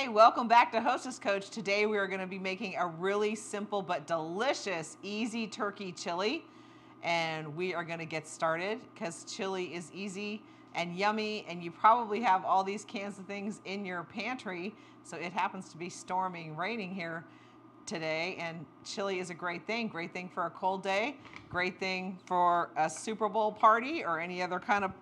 Hey, welcome back to Hostess Coach. Today we are going to be making a really simple but delicious, easy turkey chili. And we are going to get started because chili is easy and yummy, and you probably have all these cans of things in your pantry. So it happens to be storming, raining here today, and chili is a great thing for a cold day, great thing for a Super Bowl party or any other kind of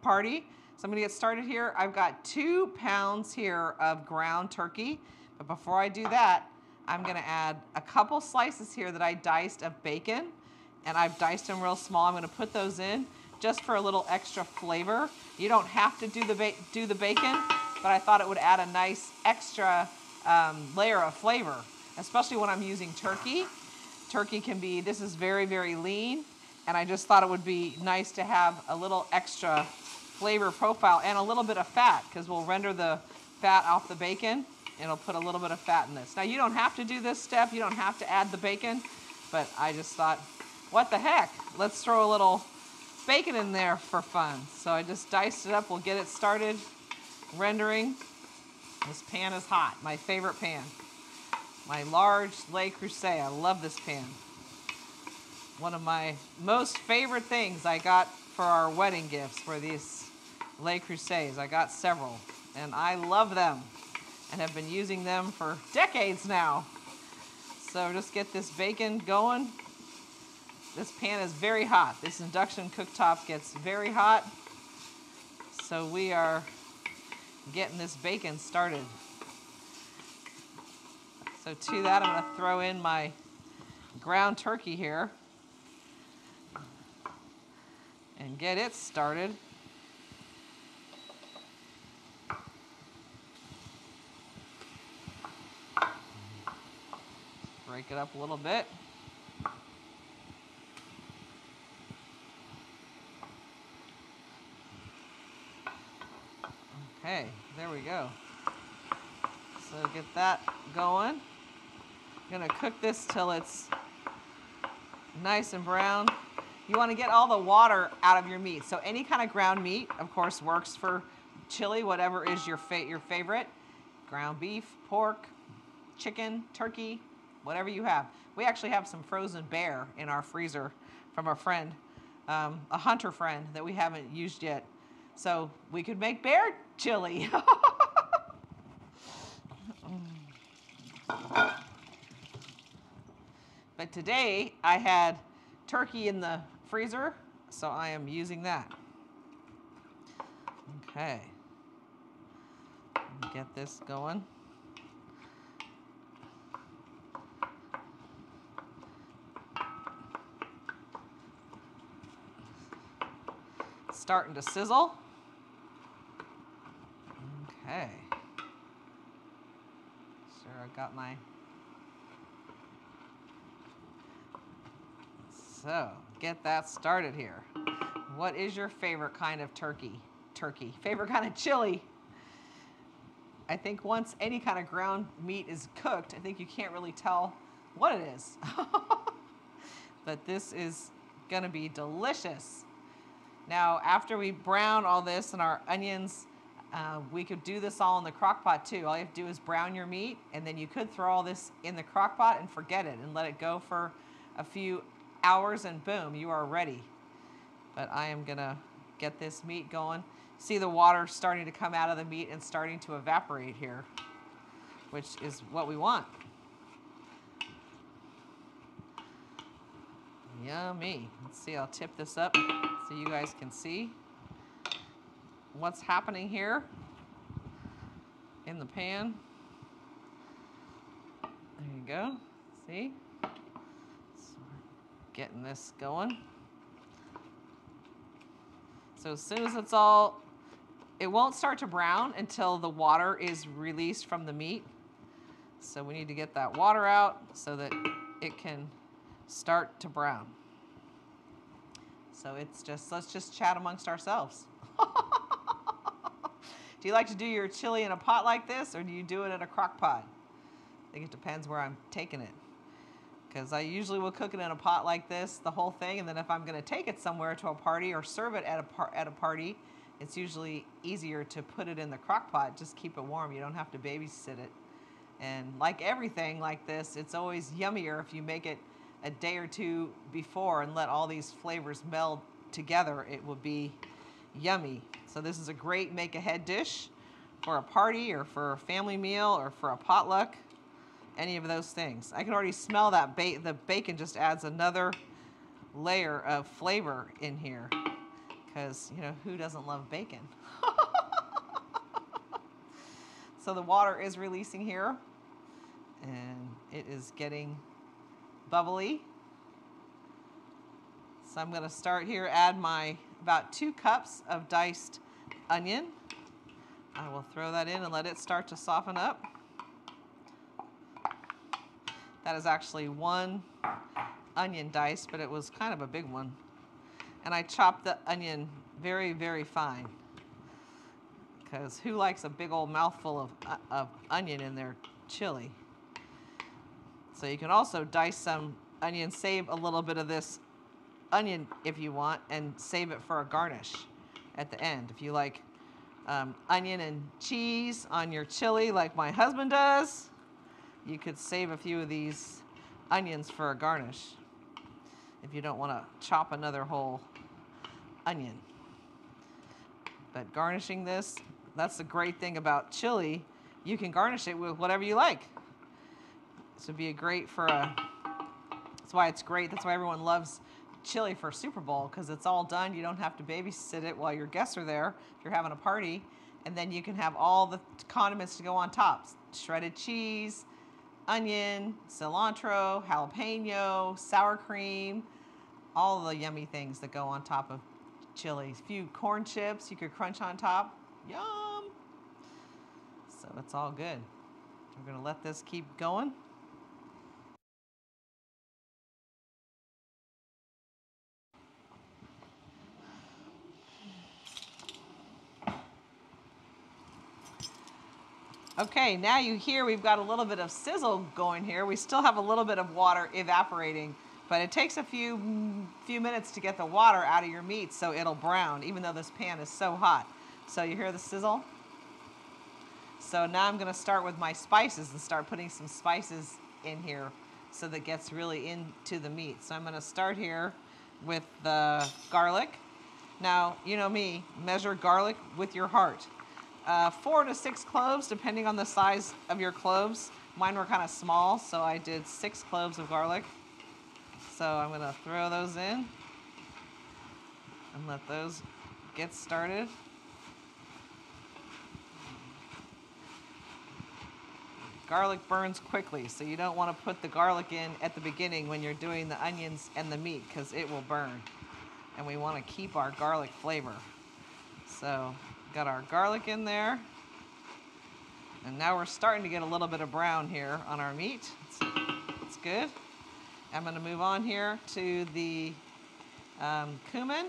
party. So I'm gonna get started here. I've got 2 pounds here of ground turkey, but before I do that, I'm gonna add a couple slices here that I diced of bacon, and I've diced them real small. I'm gonna put those in just for a little extra flavor. You don't have to do the bacon, but I thought it would add a nice extra layer of flavor, especially when I'm using turkey. Turkey can be, this is very, very lean, and I just thought it would be nice to have a little extra flavor profile and a little bit of fat, because we'll render the fat off the bacon and it'll put a little bit of fat in this. Now you don't have to do this step, you don't have to add the bacon, but I just thought, what the heck? Let's throw a little bacon in there for fun. So I just diced it up. We'll get it started rendering. This pan is hot, my favorite pan. My large Le Creuset, I love this pan. One of my most favorite things I got for our wedding gifts were these Le Creusets. I got several, and I love them and have been using them for decades now. So just get this bacon going. This pan is very hot. This induction cooktop gets very hot. So we are getting this bacon started. So to that, I'm gonna throw in my ground turkey here and get it started. Break it up a little bit. Okay, there we go. So get that going. I'm gonna cook this till it's nice and brown. You wanna get all the water out of your meat. So any kind of ground meat, of course, works for chili, whatever is your favorite. Ground beef, pork, chicken, turkey, whatever you have. We actually have some frozen bear in our freezer from a friend, a hunter friend that we haven't used yet. So we could make bear chili. But today I had turkey in the freezer, so I am using that. Okay, get this going. It's starting to sizzle. Okay, sure, I've got my. So get that started here. What is your favorite kind of turkey? Favorite kind of chili? I think once any kind of ground meat is cooked, I think you can't really tell what it is. But this is gonna be delicious. Now, after we brown all this and our onions, we could do this all in the crock pot too. All you have to do is brown your meat, and then you could throw all this in the crock pot and forget it and let it go for a few hours, and boom, you are ready. But I am gonna get this meat going. See the water starting to come out of the meat and starting to evaporate here, which is what we want. Yummy. Let's see, I'll tip this up so you guys can see what's happening here in the pan. There you go, see? Getting this going. So as soon as it's all, it won't start to brown until the water is released from the meat. So we need to get that water out so that it can start to brown. So it's just, let's just chat amongst ourselves. Do you like to do your chili in a pot like this, or do you do it in a crock pot? I think it depends where I'm taking it, because I usually will cook it in a pot like this, the whole thing, and then if I'm gonna take it somewhere to a party or serve it at a party, It's usually easier to put it in the crock pot, just keep it warm. You don't have to babysit it. And like everything like this, it's always yummier if you make it a day or two before and let all these flavors meld together. It will be yummy. So this is a great make ahead dish for a party or for a family meal or for a potluck, any of those things. I can already smell that the bacon just adds another layer of flavor in here, because you know, who doesn't love bacon? So the water is releasing here and it is getting bubbly. So I'm going to start here, add my about 2 cups of diced onion. I will throw that in and let it start to soften up. That is actually 1 onion diced, but it was kind of a big one. And I chopped the onion very, very fine, because who likes a big old mouthful of onion in their chili? So you can also dice some onion, save a little bit of this onion if you want, and save it for a garnish at the end. If you like onion and cheese on your chili like my husband does, you could save a few of these onions for a garnish if you don't want to chop another whole onion. But garnishing this, that's the great thing about chili. You can garnish it with whatever you like. This would be great for a, that's why it's great, that's why everyone loves chili for Super Bowl, because it's all done. You don't have to babysit it while your guests are there if you're having a party. And then you can have all the condiments to go on top. Shredded cheese, onion, cilantro, jalapeno, sour cream, all the yummy things that go on top of chili. A few corn chips you could crunch on top. Yum! So it's all good. We're going to let this keep going. Okay, now you hear we've got a little bit of sizzle going here. We still have a little bit of water evaporating, but it takes a few minutes to get the water out of your meat so it'll brown, even though this pan is so hot. So you hear the sizzle? So now I'm gonna start with my spices and start putting some spices in here so that it gets really into the meat. So I'm gonna start here with the garlic. Now, you know me, measure garlic with your heart. 4 to 6 cloves, depending on the size of your cloves. Mine were kind of small, so I did 6 cloves of garlic. So I'm gonna throw those in and let those get started. Garlic burns quickly, so you don't want to put the garlic in at the beginning when you're doing the onions and the meat, because it will burn. And we want to keep our garlic flavor. So got our garlic in there, and now we're starting to get a little bit of brown here on our meat. It's good. I'm going to move on here to the cumin.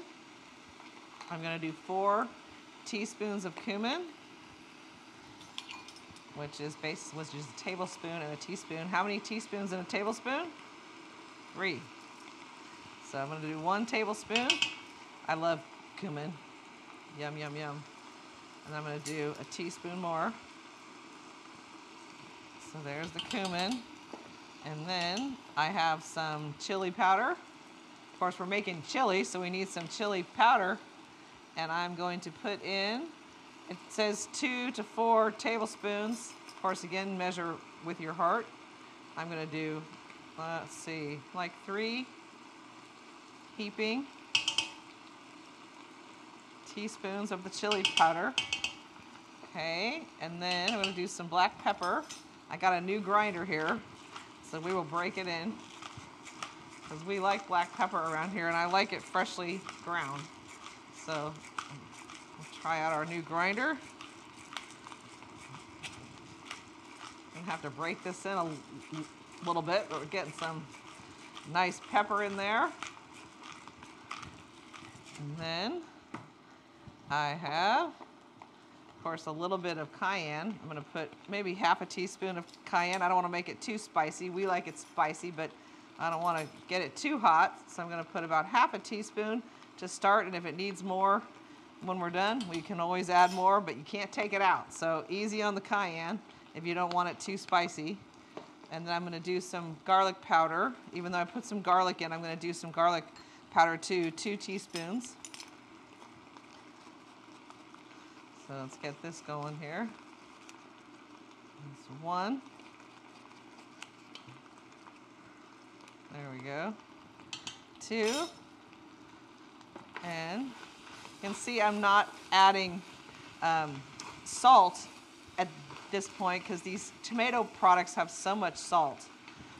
I'm going to do 4 teaspoons of cumin, which is a tablespoon and a teaspoon. How many teaspoons in a tablespoon? 3. So I'm going to do 1 tablespoon. I love cumin. Yum, yum, yum. And I'm going to do a teaspoon more. So there's the cumin. And then I have some chili powder. Of course, we're making chili, so we need some chili powder. And I'm going to put in, it says 2 to 4 tablespoons. Of course, again, measure with your heart. I'm going to do, let's see, like 3 heaping teaspoons of the chili powder. Okay, and then I'm going to do some black pepper. I got a new grinder here, so we will break it in, because we like black pepper around here, and I like it freshly ground. So we'll try out our new grinder. I'm going to have to break this in a little bit, but we're getting some nice pepper in there. And then I have, of course, a little bit of cayenne. I'm going to put maybe half a teaspoon of cayenne. I don't want to make it too spicy. We like it spicy, but I don't want to get it too hot. So I'm going to put about half a teaspoon to start, and if it needs more, when we're done. We can always add more, but you can't take it out. So easy on the cayenne if you don't want it too spicy. And then I'm gonna do some garlic powder. Even though I put some garlic in, I'm gonna do some garlic powder too, 2 teaspoons. So let's get this going here. That's 1. There we go. 2. And you can see I'm not adding salt at this point because these tomato products have so much salt.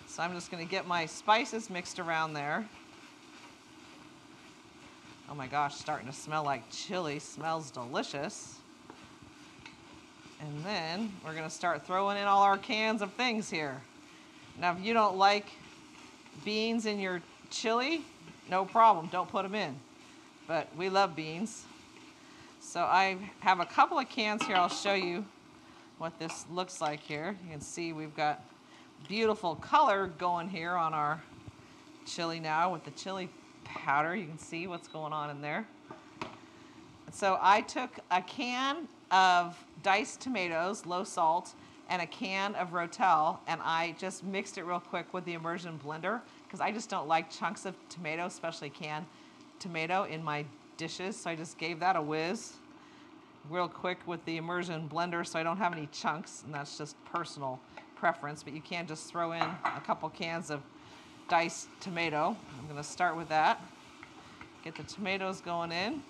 So I'm just going to get my spices mixed around there. Oh my gosh, starting to smell like chili. Smells delicious. And then we're going to start throwing in all our cans of things here. Now, if you don't like beans in your chili, no problem. Don't put them in. But we love beans. So I have a couple of cans here. I'll show you what this looks like here. You can see we've got beautiful color going here on our chili now with the chili powder. You can see what's going on in there. So I took a can of diced tomatoes, low salt, and a can of Rotel, and I just mixed it real quick with the immersion blender because I just don't like chunks of tomato, especially canned tomato, in my dishes, so I just gave that a whiz real quick with the immersion blender so I don't have any chunks, and that's just personal preference, but you can just throw in a couple cans of diced tomato. I'm going to start with that. Get the tomatoes going in,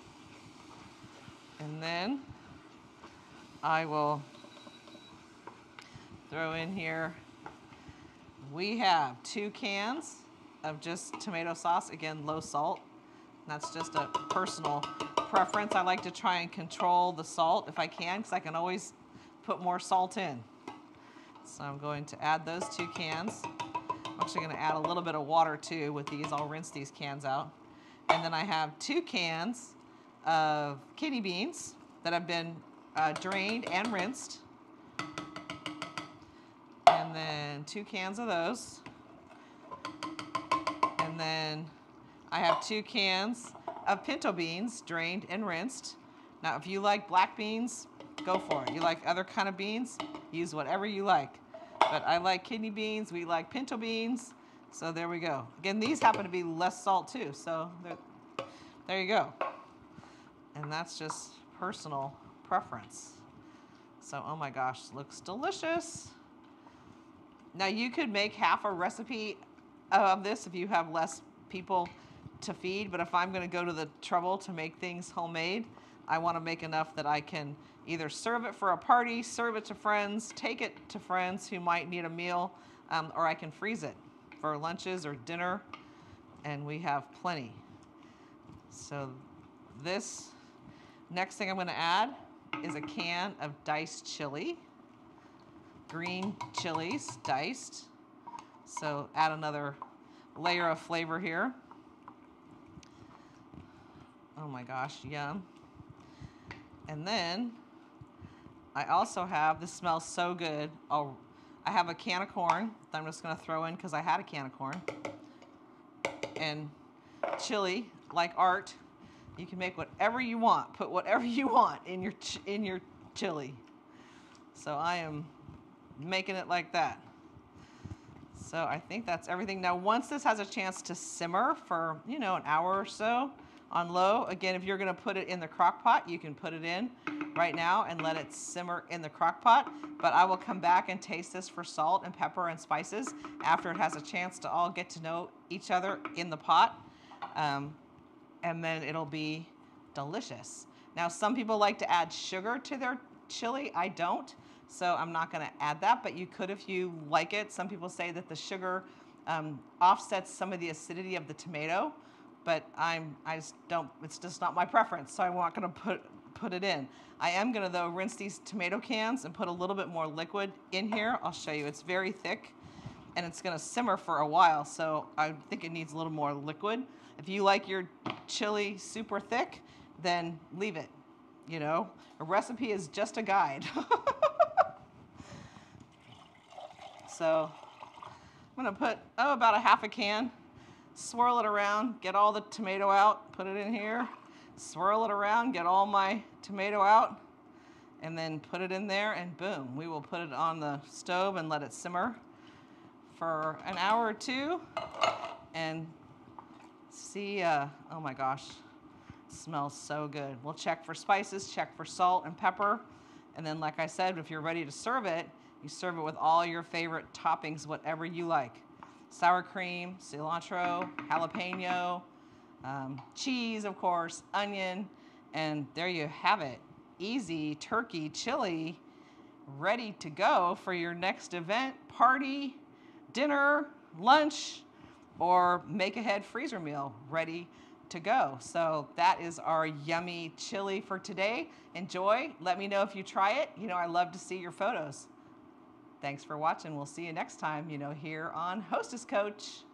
and then I will throw in here, we have 2 cans of just tomato sauce, again, low salt. That's just a personal preference. I like to try and control the salt if I can, because I can always put more salt in. So I'm going to add those 2 cans. I'm actually going to add a little bit of water too with these. I'll rinse these cans out. And then I have 2 cans of kidney beans that have been drained and rinsed. And then 2 cans of those. And then I have 2 cans of pinto beans, drained and rinsed. Now, if you like black beans, go for it. You like other kind of beans, use whatever you like. But I like kidney beans, we like pinto beans, so there we go. Again, these happen to be less salt too, so there you go. And that's just personal preference. So, oh my gosh, looks delicious. Now, you could make half a recipe of this if you have less people to feed, but if I'm going to go to the trouble to make things homemade, I want to make enough that I can either serve it for a party, serve it to friends, take it to friends who might need a meal, or I can freeze it for lunches or dinner, and we have plenty. So this next thing I'm going to add is a can of diced chili, green chilies diced, so add another layer of flavor here. Oh my gosh, yum. And then I also have, this smells so good, I have a can of corn that I'm just going to throw in because I had a can of corn. And chili, like art, you can make whatever you want, put whatever you want in your chili. So I am making it like that. So I think that's everything. Now, once this has a chance to simmer for, you know, an hour or so on low, again, if you're going to put it in the crock pot, you can put it in right now and let it simmer in the crock pot. But I will come back and taste this for salt and pepper and spices after it has a chance to all get to know each other in the pot. And then it'll be delicious. Now, some people like to add sugar to their chili. I don't. So I'm not going to add that, but you could if you like it. Some people say that the sugar offsets some of the acidity of the tomato, but I just don't, it's just not my preference, so I'm not going to put it in. I am going to, though, rinse these tomato cans and put a little bit more liquid in here. I'll show you. It's very thick, and it's going to simmer for a while, so I think it needs a little more liquid. If you like your chili super thick, then leave it. You know, a recipe is just a guide. So I'm going to put, oh, about a half a can, swirl it around, get all the tomato out, put it in here, swirl it around, get all my tomato out, and then put it in there, and boom, we will put it on the stove and let it simmer for an hour or two and see, oh my gosh, it smells so good. We'll check for spices, check for salt and pepper, and then like I said, if you're ready to serve it, you serve it with all your favorite toppings, whatever you like. Sour cream, cilantro, jalapeno, cheese, of course, onion, and there you have it. Easy turkey chili, ready to go for your next event, party, dinner, lunch, or make-ahead freezer meal, ready to go. So that is our yummy chili for today. Enjoy. Let me know if you try it. You know, I love to see your photos. Thanks for watching. We'll see you next time, you know, here on Hostess Coach.